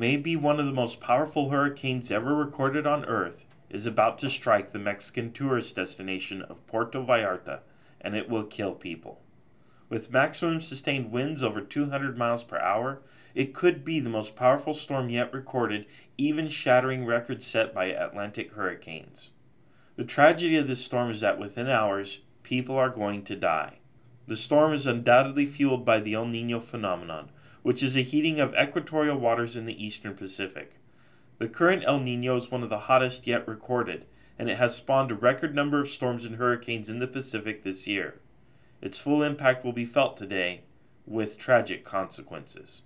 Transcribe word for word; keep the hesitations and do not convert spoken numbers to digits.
may be one of the most powerful hurricanes ever recorded on Earth, is about to strike the Mexican tourist destination of Puerto Vallarta, and it will kill people. With maximum sustained winds over two hundred miles per hour, it could be the most powerful storm yet recorded, even shattering records set by Atlantic hurricanes. The tragedy of this storm is that within hours, people are going to die. The storm is undoubtedly fueled by the El Niño phenomenon, which is a heating of equatorial waters in the eastern Pacific. The current El Niño is one of the hottest yet recorded, and it has spawned a record number of storms and hurricanes in the Pacific this year. Its full impact will be felt today, with tragic consequences.